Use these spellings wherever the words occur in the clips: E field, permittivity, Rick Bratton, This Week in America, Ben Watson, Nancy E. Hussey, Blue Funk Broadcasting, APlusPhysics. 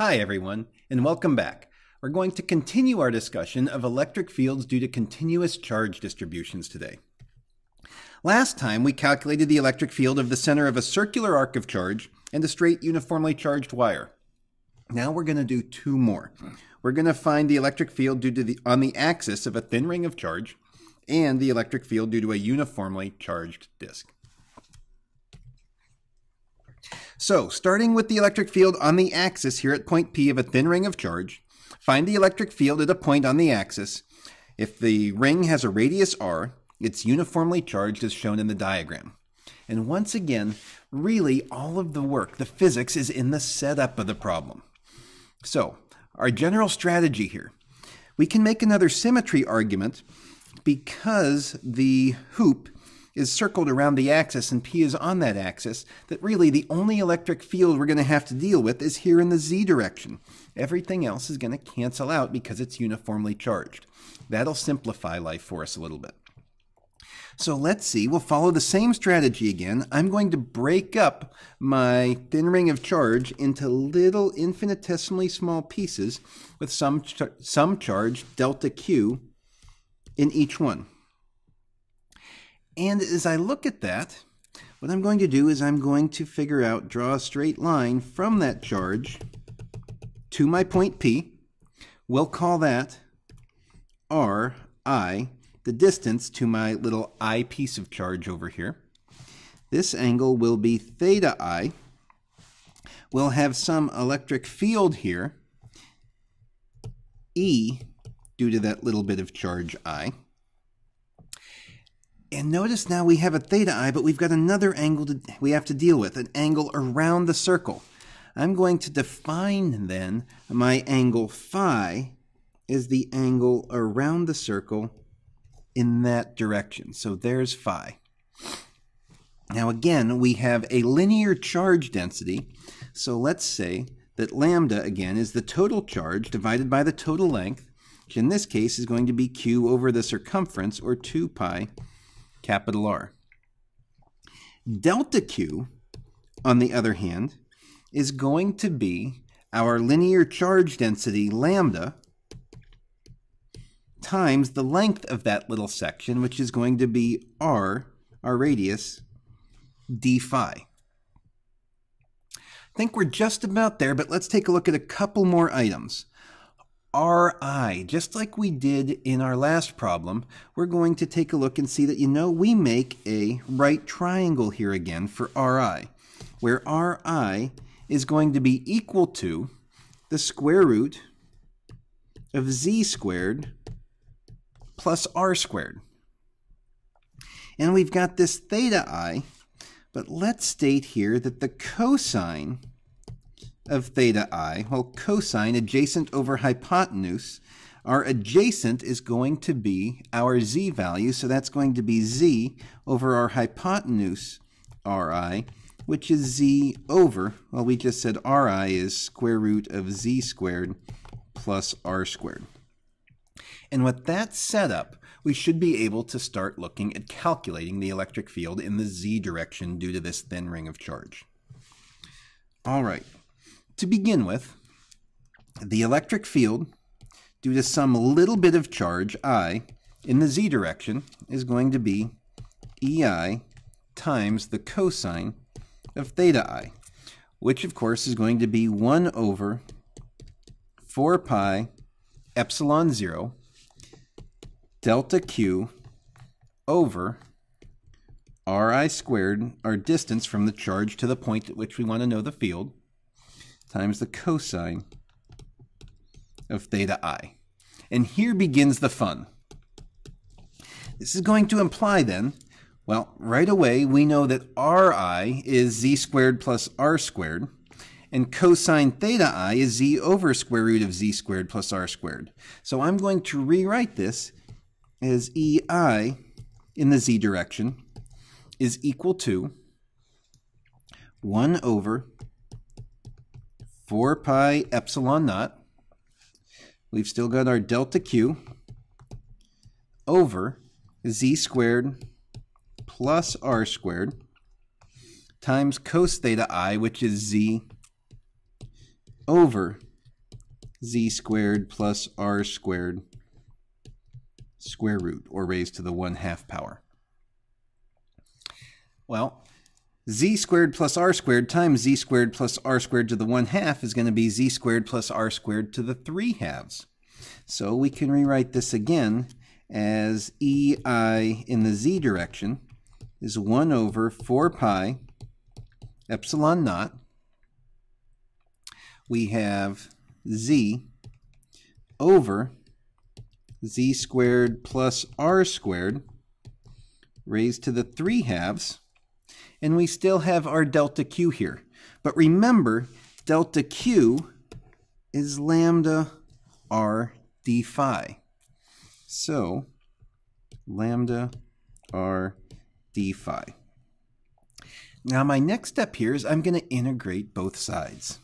Hi everyone, and welcome back. We're going to continue our discussion of electric fields due to continuous charge distributions today. Last time we calculated the electric field of the center of a circular arc of charge and a straight uniformly charged wire. Now we're going to do two more. We're going to find the electric field due to on the axis of a thin ring of charge and the electric field due to a uniformly charged disk. So, starting with the electric field on the axis here at point P of a thin ring of charge, find the electric field at a point on the axis. If the ring has a radius r, it's uniformly charged as shown in the diagram. And once again, really all of the work, the physics, is in the setup of the problem. So, our general strategy here. We can make another symmetry argument because the hoop is circled around the axis and P is on that axis, that really the only electric field we're going to have to deal with is here in the Z direction. Everything else is going to cancel out because it's uniformly charged. That'll simplify life for us a little bit. So let's see, we'll follow the same strategy again. I'm going to break up my thin ring of charge into little infinitesimally small pieces with some charge delta Q in each one. And as I look at that, what I'm going to do is I'm going to figure out, draw a straight line from that charge to my point P. We'll call that Ri, the distance to my little I piece of charge over here. This angle will be theta I. We'll have some electric field here, E, due to that little bit of charge I. And notice now we have a theta I, but we've got another angle we have to deal with, an angle around the circle. I'm going to define then my angle phi is the angle around the circle in that direction. So there's phi. Now again, we have a linear charge density. So let's say that lambda again is the total charge divided by the total length, which in this case is going to be Q over the circumference, or 2 pi capital R. Delta Q, on the other hand, is going to be our linear charge density, lambda, times the length of that little section, which is going to be R, our radius, d phi. I think we're just about there, but let's take a look at a couple more items. Ri, just like we did in our last problem, we're going to take a look and see that, you know, we make a right triangle here again for Ri, where Ri is going to be equal to the square root of z squared plus r squared. And we've got this theta I, but let's state here that the cosine of theta I, well, cosine adjacent over hypotenuse, our adjacent is going to be our z value, so that's going to be z over our hypotenuse Ri, which is z over, well, we just said Ri is square root of z squared plus r squared. And with that setup, we should be able to start looking at calculating the electric field in the z direction due to this thin ring of charge. All right. To begin with, the electric field due to some little bit of charge I in the z direction is going to be EI times the cosine of theta I, which of course is going to be 1 over 4 pi epsilon 0 delta Q over Ri squared, our distance from the charge to the point at which we want to know the field, times the cosine of theta I. And here begins the fun. This is going to imply then, well, right away we know that Ri is z squared plus r squared, and cosine theta I is z over square root of z squared plus r squared. So I'm going to rewrite this as EI in the z direction is equal to 1 over 4 pi epsilon naught, we've still got our delta Q, over z squared plus r squared times cos theta I, which is z over z squared plus r squared square root, or raised to the 1/2 power. Well, z squared plus r squared times z squared plus r squared to the 1/2 is going to be z squared plus r squared to the 3/2. So we can rewrite this again as EI in the z direction is 1 over 4 pi epsilon naught. We have z over z squared plus r squared raised to the 3/2, and we still have our delta q here. But remember, delta q is lambda r d phi. So lambda r d phi. Now my next step here is I'm going to integrate both sides.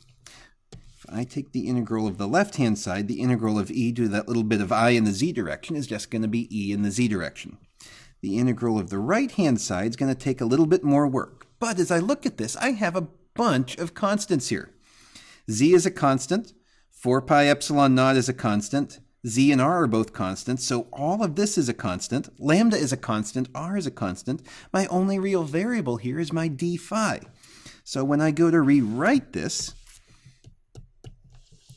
If I take the integral of the left-hand side, the integral of e to that little bit of I in the z direction is just going to be e in the z direction. The integral of the right-hand side is going to take a little bit more work. But as I look at this, I have a bunch of constants here. Z is a constant. 4 pi epsilon naught is a constant. Z and r are both constants. So all of this is a constant. Lambda is a constant. R is a constant. My only real variable here is my d phi. So when I go to rewrite this,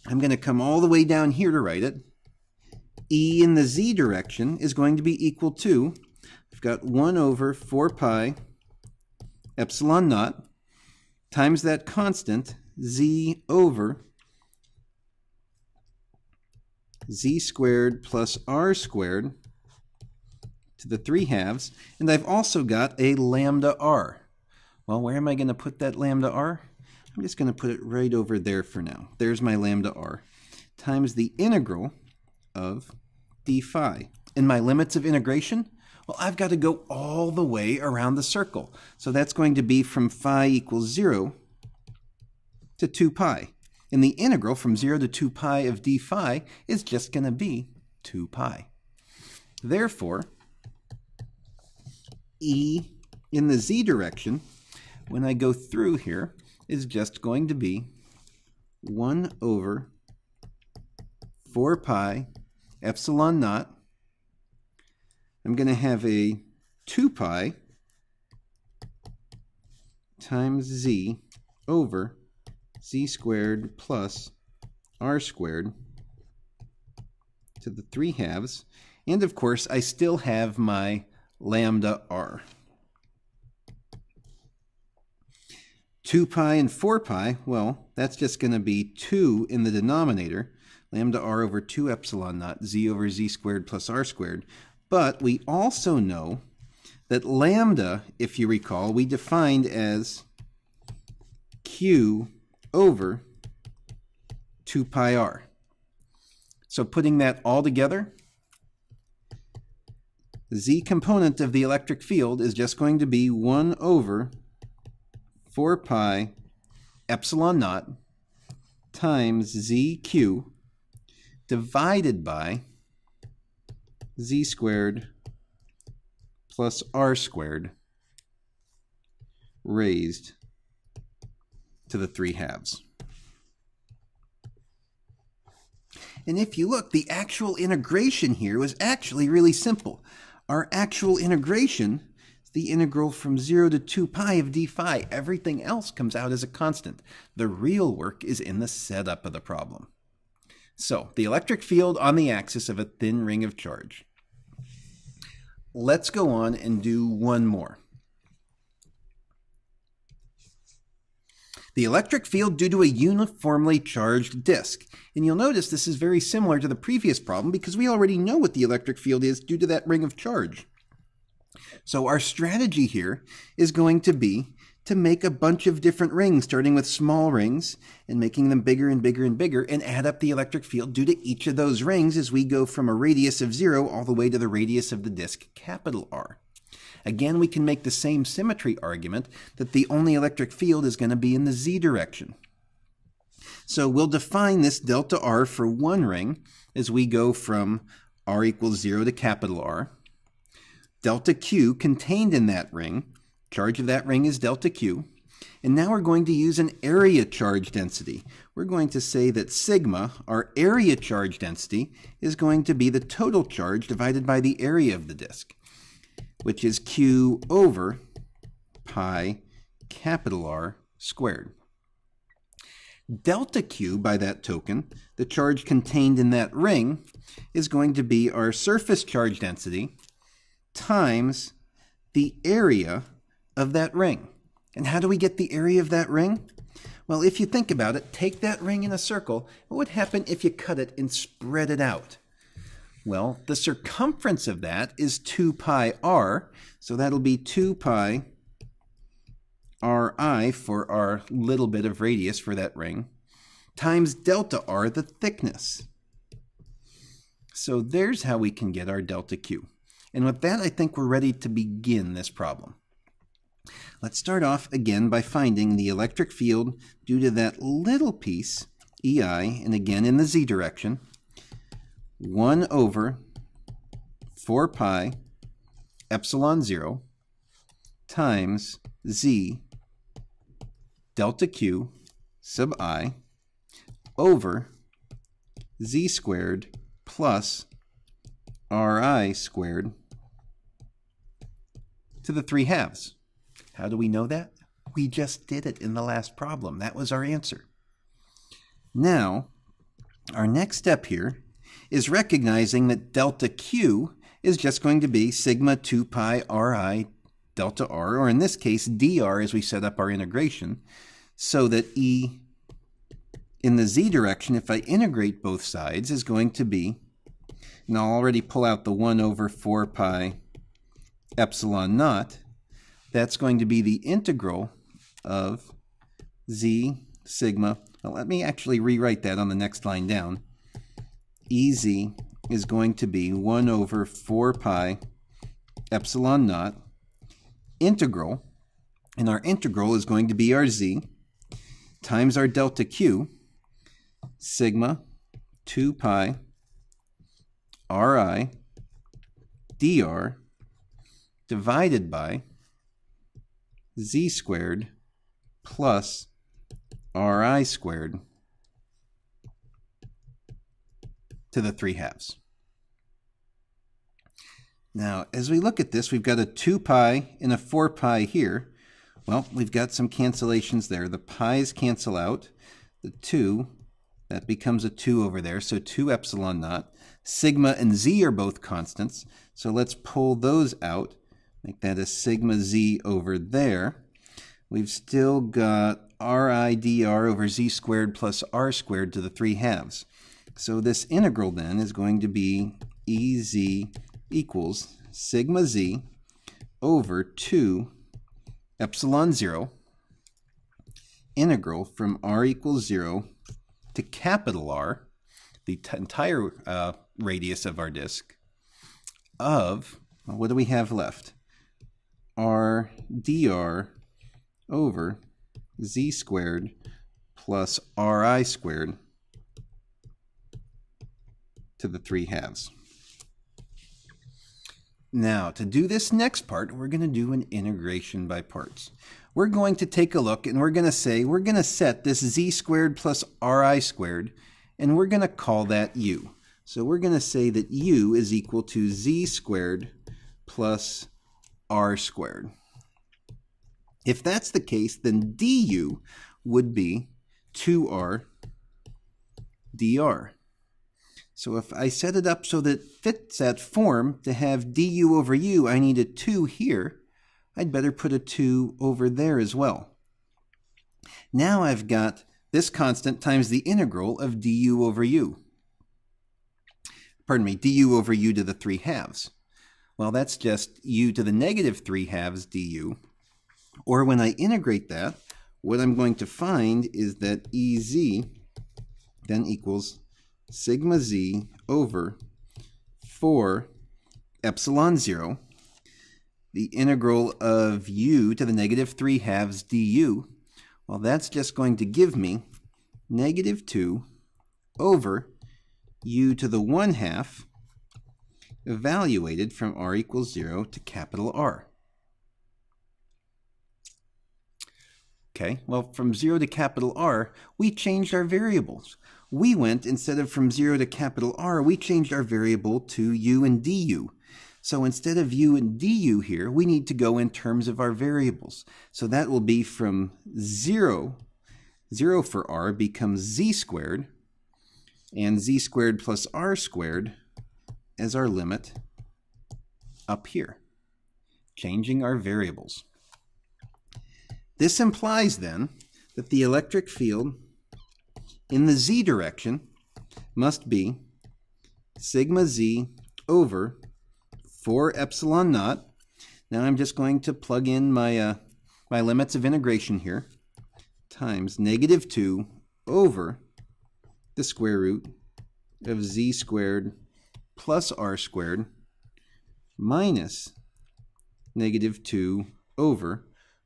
I'm going to come all the way down here to write it. E in the z direction is going to be equal to, I've got 1 over 4 pi epsilon naught times that constant z over z squared plus r squared to the 3/2. And I've also got a lambda r. Well, where am I going to put that lambda r? I'm just going to put it right over there for now. There's my lambda r times the integral of d phi. And my limits of integration? Well, I've got to go all the way around the circle. So that's going to be from phi equals 0 to 2 pi. And the integral from 0 to 2 pi of d phi is just going to be 2 pi. Therefore, e in the z direction, when I go through here, is just going to be 1 over 4 pi epsilon naught. I'm going to have a 2 pi times z over z squared plus r squared to the 3/2. And of course, I still have my lambda r. 2 pi and 4 pi, well, that's just going to be 2 in the denominator. Lambda r over 2 epsilon naught, z over z squared plus r squared. But we also know that lambda, if you recall, we defined as q over 2 pi r. So putting that all together, the z component of the electric field is just going to be 1 over 4 pi epsilon naught times zq divided by z squared plus r squared raised to the 3/2. And if you look, the actual integration here was actually really simple. Our actual integration is the integral from 0 to 2 pi of d phi. Everything else comes out as a constant. The real work is in the setup of the problem. So, the electric field on the axis of a thin ring of charge. Let's go on and do one more. The electric field due to a uniformly charged disk. And you'll notice this is very similar to the previous problem because we already know what the electric field is due to that ring of charge. So our strategy here is going to be to make a bunch of different rings, starting with small rings and making them bigger and bigger and bigger, and add up the electric field due to each of those rings as we go from a radius of 0 all the way to the radius of the disk, capital R. Again, we can make the same symmetry argument that the only electric field is going to be in the z direction. So we'll define this delta R for one ring as we go from R equals 0 to capital R. Delta Q contained in that ring. Charge of that ring is delta q, And now we're going to use an area charge density. We're going to say that sigma, our area charge density, is going to be the total charge divided by the area of the disk, which is Q over pi capital R squared. Delta Q, by that token, the charge contained in that ring, is going to be our surface charge density times the area of that ring. And how do we get the area of that ring? Well, if you think about it, take that ring in a circle. What would happen if you cut it and spread it out? Well, the circumference of that is 2 pi r, so that'll be 2 pi ri for our little bit of radius for that ring, times delta r, the thickness. So there's how we can get our delta q. And with that, I think we're ready to begin this problem. Let's start off again by finding the electric field due to that little piece, EI, and again in the z direction, 1 over 4 pi epsilon 0 times z delta q sub I over z squared plus ri squared to the 3/2. How do we know that? We just did it in the last problem. That was our answer. Now, our next step here is recognizing that delta Q is just going to be sigma 2 pi Ri delta R, or in this case, dr as we set up our integration, so that E in the z direction, if I integrate both sides, is going to be, and I'll already pull out the 1 over 4 pi epsilon naught, that's going to be the integral of z sigma. Well, let me actually rewrite that on the next line down. Ez is going to be 1 over 4 pi epsilon naught integral, and our integral is going to be our z times our delta q sigma 2 pi ri dr divided by z squared plus ri squared to the 3/2. Now, as we look at this, we've got a 2 pi and a 4 pi here. Well, we've got some cancellations there. The pi's cancel out. The 2, that becomes a 2 over there, so 2 epsilon naught. Sigma and z are both constants, so let's pull those out. Make that a sigma z over there. We've still got ri dr over z squared plus r squared to the 3/2. So this integral then is going to be ez equals sigma z over 2 epsilon 0 integral from r equals 0 to capital R, the entire radius of our disk, of, well, what do we have left? R dr over z squared plus ri squared to the 3/2. Now, to do this next part, we're going to do an integration by parts. We're going to take a look and we're going to say we're going to set this z squared plus ri squared and we're going to call that u. So we're going to say that u is equal to z squared plus r squared. If that's the case, then du would be 2r dr. So if I set it up so that it fits that form to have du over u, I need a 2 here. I'd better put a 2 over there as well. Now I've got this constant times the integral of du over u. Pardon me, du over u to the 3/2. Well, that's just u to the negative 3/2 du. Or when I integrate that, what I'm going to find is that ez then equals sigma z over 4 epsilon 0, the integral of u to the negative 3/2 du. Well, that's just going to give me negative 2 over u to the 1/2 evaluated from r equals 0 to capital R. Okay, well, from 0 to capital R, we changed our variables. We went, instead of from 0 to capital R, we changed our variable to u and du. So instead of u and du here, we need to go in terms of our variables. So that will be from 0 for R becomes z squared, and z squared plus r squared as our limit up here, changing our variables. This implies then that the electric field in the z direction must be sigma z over 4 epsilon naught. Now I'm just going to plug in my, my limits of integration here, times negative 2 over the square root of z squared plus r squared minus negative 2 over,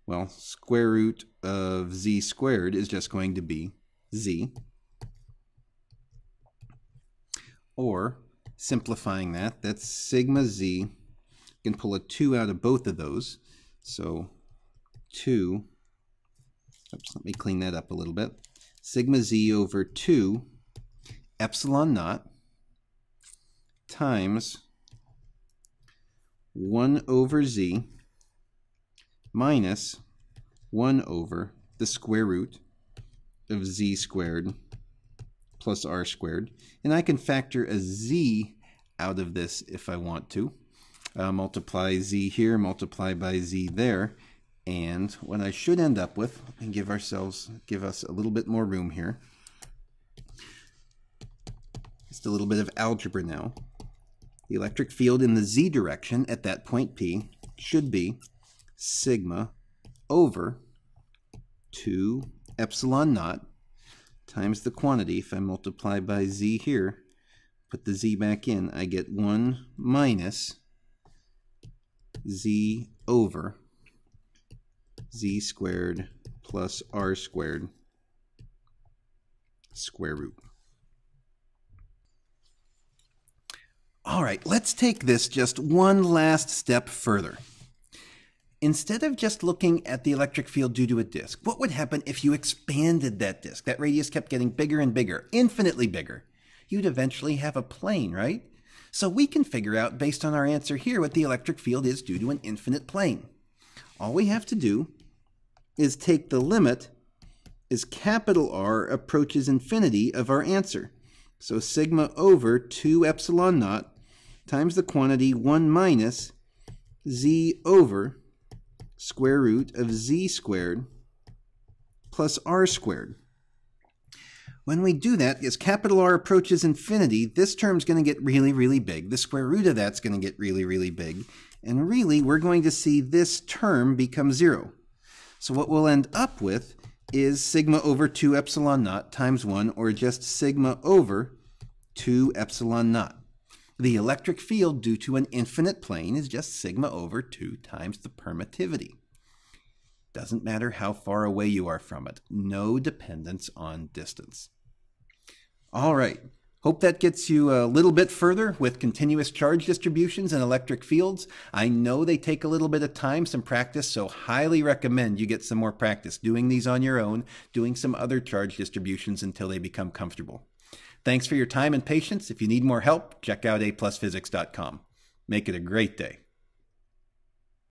well, square root of z squared is just going to be z. Or, simplifying that, that's sigma z. You can pull a 2 out of both of those. So 2, oops, let me clean that up a little bit. Sigma z over 2 epsilon naught times 1 over z minus 1 over the square root of z squared plus r squared. And I can factor a z out of this if I want to. Multiply z here, multiply by z there. And what I should end up with, and give us a little bit more room here. Just a little bit of algebra now. The electric field in the z direction at that point P should be sigma over 2 epsilon naught times the quantity. If I multiply by z here, put the z back in, I get 1 minus z over z squared plus r squared square root. All right, let's take this just one last step further. Instead of just looking at the electric field due to a disk, what would happen if you expanded that disk? That radius kept getting bigger and bigger, infinitely bigger. You'd eventually have a plane, right? So we can figure out, based on our answer here, what the electric field is due to an infinite plane. All we have to do is take the limit as capital R approaches infinity of our answer. So sigma over 2 epsilon naught times the quantity 1 minus z over square root of z squared plus r squared. When we do that, as capital R approaches infinity, this term's going to get really, really big. The square root of that's going to get really, really big. And really, we're going to see this term become 0. So what we'll end up with is sigma over 2 epsilon naught times 1, or just sigma over 2 epsilon naught. The electric field due to an infinite plane is just sigma over 2 times the permittivity. Doesn't matter how far away you are from it. No dependence on distance. All right. Hope that gets you a little bit further with continuous charge distributions and electric fields. I know they take a little bit of time, some practice, so highly recommend you get some more practice doing these on your own, doing some other charge distributions until they become comfortable. Thanks for your time and patience. If you need more help, check out APlusPhysics.com. Make it a great day.